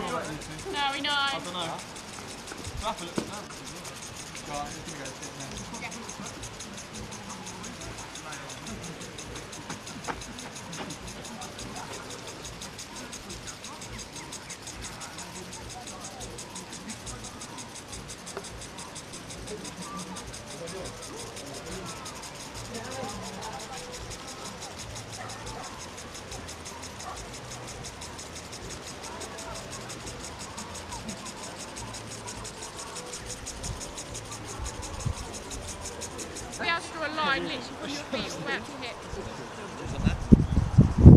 No, we know. I don't know. We'll have to look at that. Right, we can go to it now. Line literally from your feet all the way up to your hips. And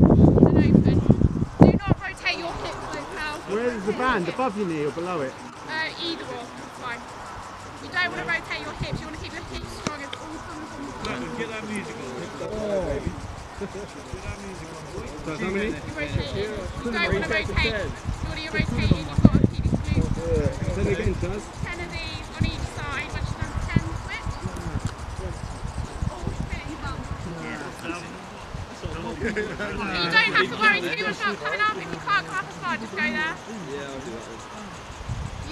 open. Do not rotate your hips though, pal. Where is the band? Above your knee or below it? Either or. Fine. You don't want to rotate your hips. You want to keep your hips strong. It's all thumbs. Get that music on. Oh. Get that music on, boy. Does that mean? You're rotating. You don't want to rotate. You're really rotating. You've got to keep it smooth. Then again, does? 10 of these on each side. You don't have to worry too much about coming up. If you can't come up as far, just go there. Yeah, I'll do that one.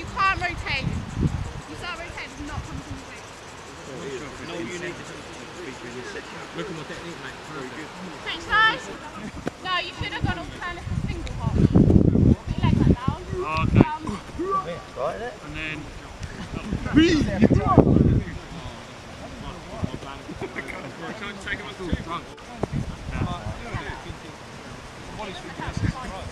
You can't rotate. You start rotating, it's not coming from the weight. No, you need to look at my technique, mate. Very good. Switch sides. No, you should have gone alternative single hop. Put your leg back down. Okay. Right there. And then. I can't take it too drunk. Wait,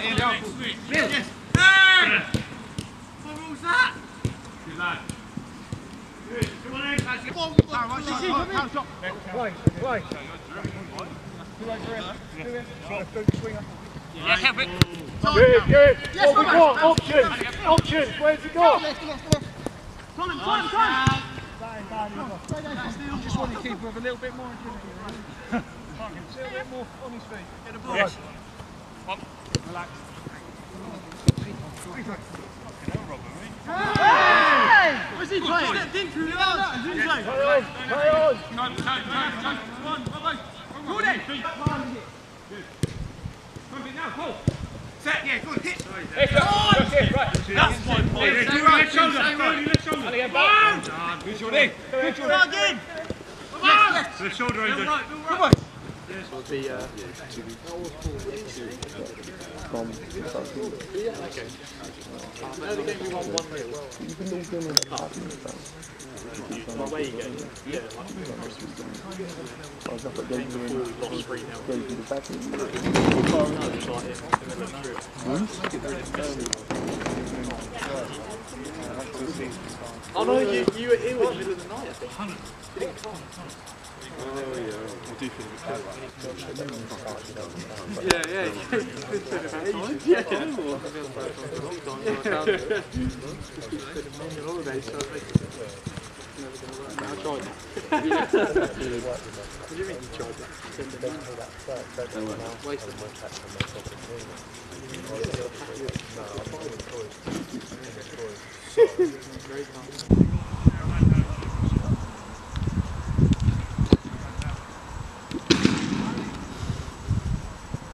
Yes. What was that? Good lad. Good. Come on in. Play. Yeah, help it. Good. What we got? Options. Where's it got? Time. I just want to keep with a little bit more agility. A little bit more on his feet. Get the ball. Yes. Relax. What's he playing? That dink through the arms, didn't he? Play on. Come on. Come now, Paul. Set, yeah, go on, hit. That's my point. Left shoulder. Good shoulder. Left shoulder over. Oh no, you were here in the middle of the night, I think. Oh yeah, I do feel a bit tired. Yeah. It's been a long time.